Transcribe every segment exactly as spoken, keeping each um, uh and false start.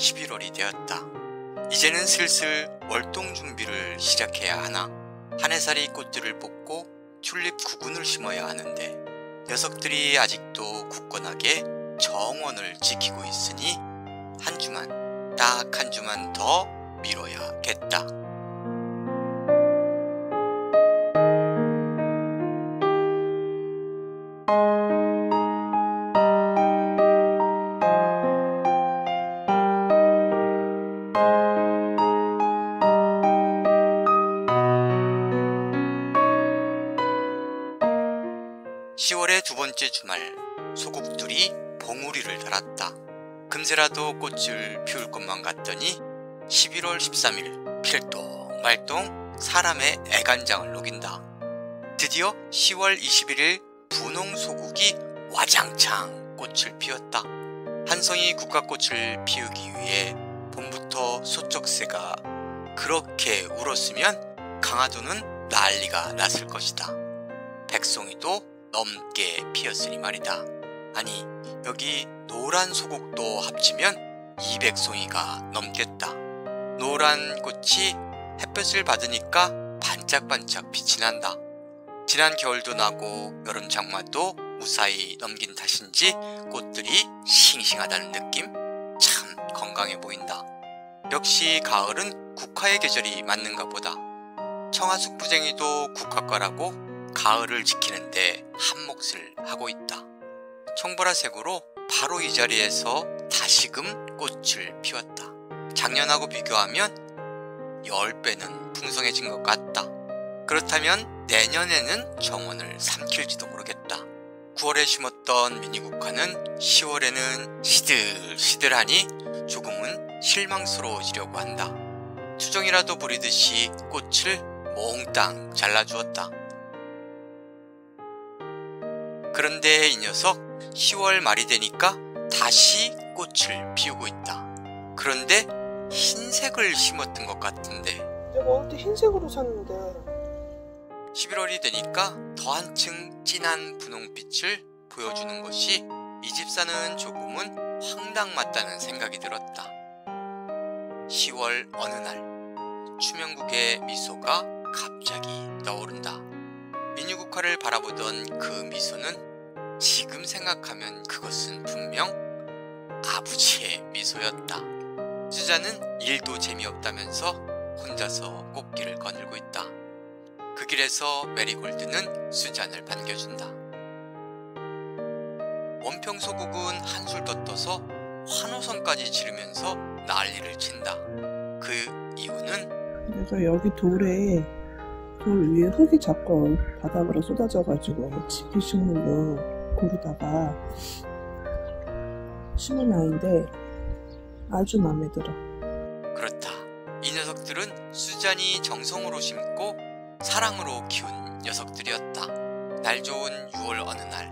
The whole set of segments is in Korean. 십일월이 되었다. 이제는 슬슬 월동 준비를 시작해야 하나. 한해살이 꽃들을 뽑고 튤립 구근을 심어야 하는데 녀석들이 아직도 굳건하게 정원을 지키고 있으니 한 주만, 딱 한 주만 더 미뤄야겠다. 시월의 두 번째 주말, 소국들이 봉우리를 달았다. 금세라도 꽃을 피울 것만 같더니 십일월 십삼일 필동말동 사람의 애간장을 녹인다. 드디어 시월 이십일일 분홍소국이 와장창 꽃을 피웠다. 한성이 국화꽃을 피우기 위해 봄부터 소쩍새가 그렇게 울었으면 강화도는 난리가 났을 것이다. 백송이도 넘게 피었으니 말이다. 아니, 여기 노란 소국도 합치면 이백 송이가 넘겠다. 노란 꽃이 햇볕을 받으니까 반짝반짝 빛이 난다. 지난 겨울도 나고 여름 장마도 무사히 넘긴 탓인지 꽃들이 싱싱하다는 느낌? 참 건강해 보인다. 역시 가을은 국화의 계절이 맞는가 보다. 청하숙부쟁이도 국화과라고 가을을 지키는데 한몫을 하고 있다. 청보라색으로 바로 이 자리에서 다시금 꽃을 피웠다. 작년하고 비교하면 열 배는 풍성해진 것 같다. 그렇다면 내년에는 정원을 삼킬지도 모르겠다. 구월에 심었던 미니국화는 시월에는 시들시들하니 조금은 실망스러워지려고 한다. 투정이라도 부리듯이 꽃을 몽땅 잘라주었다. 그런데 이 녀석 시월 말이 되니까 다시 꽃을 피우고 있다. 그런데 흰색을 심었던 것 같은데, 내가 어디 흰색으로 샀는데. 십일월이 되니까 더 한층 진한 분홍빛을 보여주는 것이 이 집사는 조금은 황당 맞다는 생각이 들었다. 시월 어느 날 추명국의 미소가 갑자기 떠오른다. 미니국화를 바라보던 그 미소는 지금 생각하면 그것은 분명 아버지의 미소였다. 수자는 일도 재미없다면서 혼자서 꽃길을 거닐고 있다. 그 길에서 메리골드는 수잔을 반겨준다. 원평소국은 한술 더 떠서 환호성까지 지르면서 난리를 친다. 그 이유는, 그래서 여기 돌에 돌 위에 흙이 자꾸 바닥으로 쏟아져가지고 지피 식물로 고르다가 심은 아이인데 아주 마음에 들어. 그렇다. 이 녀석들은 수잔이 정성으로 심고 사랑으로 키운 녀석들이었다. 날 좋은 유월 어느 날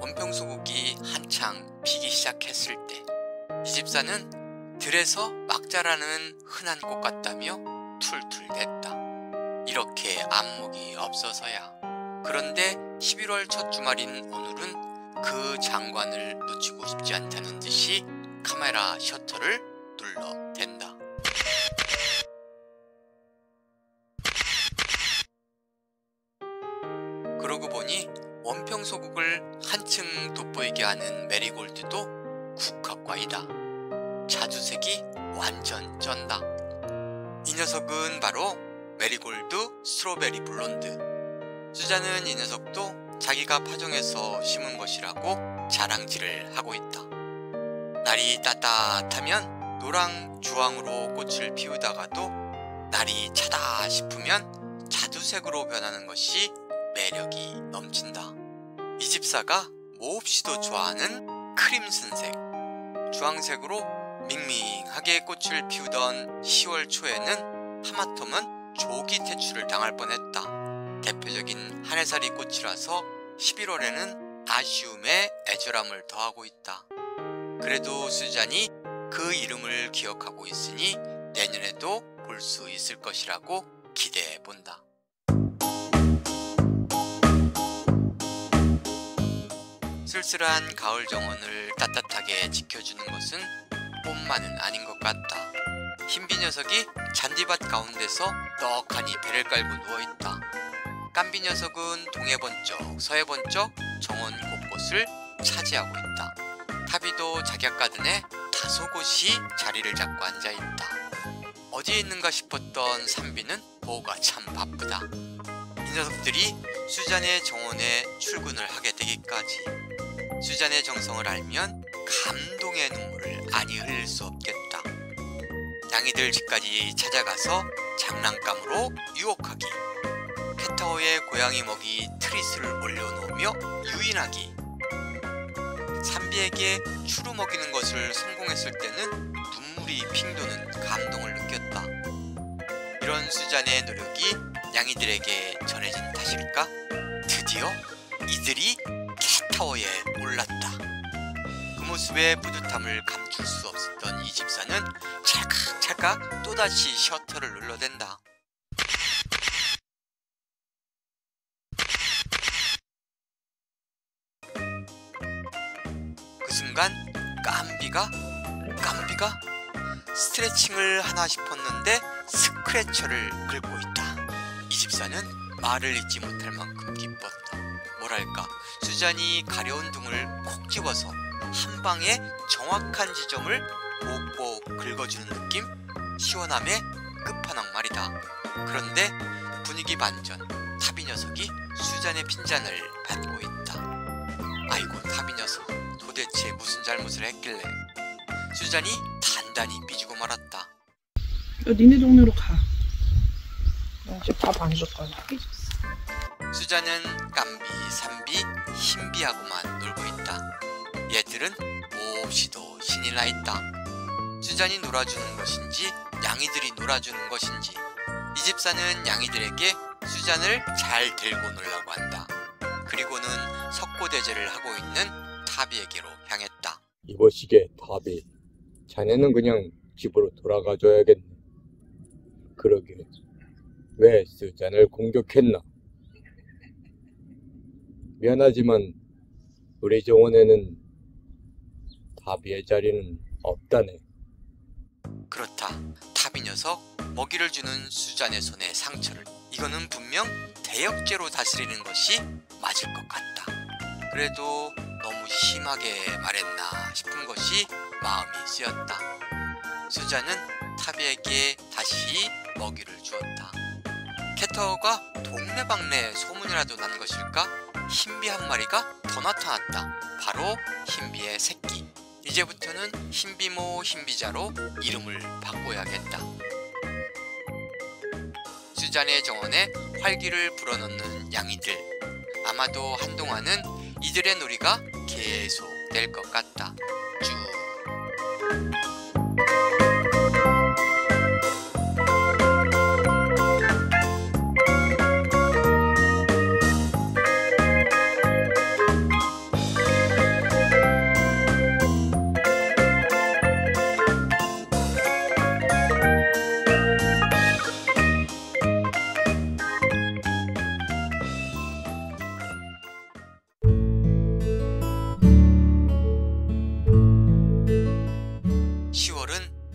원평소국이 한창 피기 시작했을 때 이 집사는 들에서 막 자라는 흔한 꽃 같다며 툴툴댔다. 이렇게 안목이 없어서야. 그런데 십일월 첫 주말인 오늘은 그 장관을 놓치고 싶지 않다는 듯이 카메라 셔터를 눌러댄다. 그러고 보니 원평소국을 한층 돋보이게 하는 메리골드도 국화과이다. 자주색이 완전 쩐다. 이 녀석은 바로 메리골드 스트로베리 블론드. 수잔은 이 녀석도 자기가 파종해서 심은 것이라고 자랑질을 하고 있다. 날이 따뜻하면 노랑 주황으로 꽃을 피우다가도 날이 차다 싶으면 자두색으로 변하는 것이 매력이 넘친다. 이 집사가 몹시도 좋아하는 크림슨색. 주황색으로 밍밍하게 꽃을 피우던 시월 초에는 하마터면 조기 퇴출을 당할 뻔했다. 대표적인 한해살이 꽃이라서 십일월에는 아쉬움에 애절함을 더하고 있다. 그래도 수잔이 그 이름을 기억하고 있으니 내년에도 볼 수 있을 것이라고 기대해 본다. 쓸쓸한 가을 정원을 따뜻하게 지켜주는 것은 뽐만은 아닌 것 같다. 흰비 녀석이 잔디밭 가운데서 떡하니 배를 깔고 누워있다. 깐비 녀석은 동해 번쩍 서해 번쩍 정원 곳곳을 차지하고 있다. 타비도 작약가든에 다소곳이 자리를 잡고 앉아있다. 어디에 있는가 싶었던 삼비는 보호가 참 바쁘다. 이 녀석들이 수잔의 정원에 출근을 하게 되기까지. 수잔의 정성을 알면 감동의 눈물을 아니 흘릴 수 없겠다. 냥이들 집까지 찾아가서 장난감으로 유혹하기, 캣타워에 고양이 먹이 트리스를 올려놓으며 유인하기. 삼비에게 추루 먹이는 것을 성공했을 때는 눈물이 핑도는 감동을 느꼈다. 이런 수잔의 노력이 냥이들에게 전해진 탓일까? 드디어 이들이 캣타워에 올랐다. 그 모습에 뿌듯함을 감출 수 없었던 이 집사는 찰칵찰칵 또다시 셔터를 눌러댄다. 순간 깐비가 깐비가 스트레칭을 하나 싶었는데 스크래처를 긁고 있다. 이 집사는 말을 잇지 못할 만큼 기뻤다. 뭐랄까, 수잔이 가려운 등을 콕 집어서 한 방에 정확한 지점을 꼭꼭 긁어주는 느낌? 시원함의 끝판왕 말이다. 그런데 분위기 반전, 타비 녀석이 수잔의 핀잔을 받고 있다. 아이고, 타비 녀석, 도대체 무슨 잘못을 했길래. 수잔이 단단히 삐지고 말았다. 야, 니네 동네로 가. 나 지금 밥 안 줬거든. 삐졌어. 수잔은 깐비, 산비, 흰비하고만 놀고 있다. 얘들은 몹시도 신이 나 있다. 수잔이 놀아주는 것인지 냥이들이 놀아주는 것인지. 이 집사는 냥이들에게 수잔을 잘 들고 놀라고 한다. 그리고는 석고대제를 하고 있는 타비에게로 향했다. 이보시게 타비, 자네는 그냥 집으로 돌아가줘야겠네. 그러게, 왜 수잔을 공격했나? 미안하지만 우리 정원에는 타비의 자리는 없다네. 그렇다. 타비 녀석, 먹이를 주는 수잔의 손에 상처를. 이거는 분명 대역죄로 다스리는 것이 맞을 것 같다. 그래도 너무 심하게 말했나 싶은 것이 마음이 쓰였다. 수잔은 타비에게 다시 먹이를 주었다. 캣타워가 동네방네 소문이라도 난 것일까? 흰비 한 마리가 더 나타났다. 바로 흰비의 새끼. 이제부터는 흰비모 흰비자로 이름을 바꿔야겠다. 수잔의 정원에 활기를 불어넣는 냥이들. 아마도 한동안은 이들의 놀이가 계속 될 것 같다. 쭉.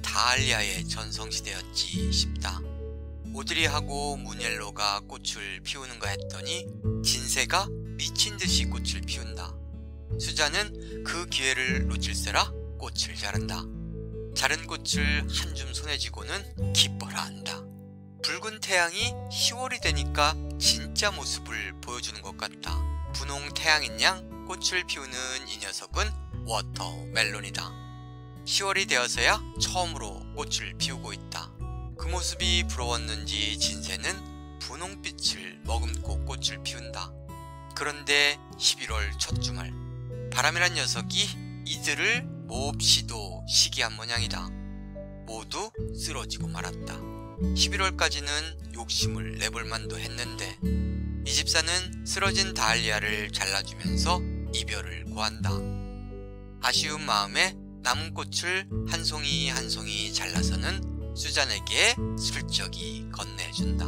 다알리아의 전성시대였지 싶다. 오드리하고 무니엘로가 꽃을 피우는가 했더니 진세가 미친듯이 꽃을 피운다. 수잔은 그 기회를 놓칠세라 꽃을 자른다. 자른 꽃을 한 줌 손에 쥐고는 기뻐라 한다. 붉은 태양이 시월이 되니까 진짜 모습을 보여주는 것 같다. 분홍 태양인 양 꽃을 피우는 이 녀석은 워터멜론이다. 시월이 되어서야 처음으로 꽃을 피우고 있다. 그 모습이 부러웠는지 진세는 분홍빛을 머금고 꽃을 피운다. 그런데 십일월 첫 주말, 바람이란 녀석이 이들을 몹시도 시기한 모양이다. 모두 쓰러지고 말았다. 십일월까지는 욕심을 내볼 만도 했는데 이 집사는 쓰러진 다알리아를 잘라주면서 이별을 고한다. 아쉬운 마음에 남은 꽃을 한 송이 한 송이 잘라서는 수잔에게 슬쩍이 건네준다.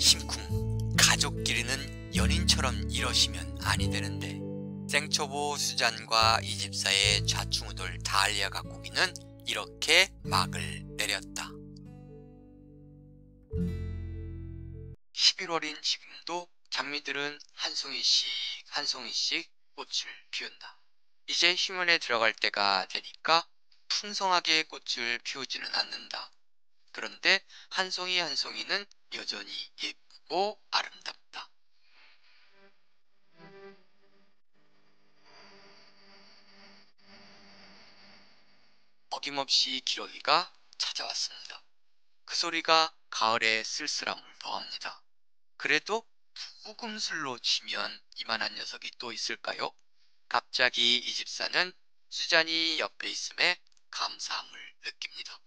심쿵, 가족끼리는 연인처럼 이러시면 아니 되는데. 생초보 수잔과 이 집사의 좌충우돌 다알리아 가꾸기는 이렇게 막을 내렸다. 십일월인 지금도 장미들은 한 송이씩 한 송이씩 꽃을 피운다. 이제 휴면에 들어갈 때가 되니까 풍성하게 꽃을 피우지는 않는다. 그런데 한 송이 한 송이는 여전히 예쁘고 아름답다. 어김없이 기러기가 찾아왔습니다. 그 소리가 가을의 쓸쓸함을 더합니다. 그래도 부금술로 치면 이만한 녀석이 또 있을까요? 갑자기 이 집사는 수잔이 옆에 있음에 감사함을 느낍니다.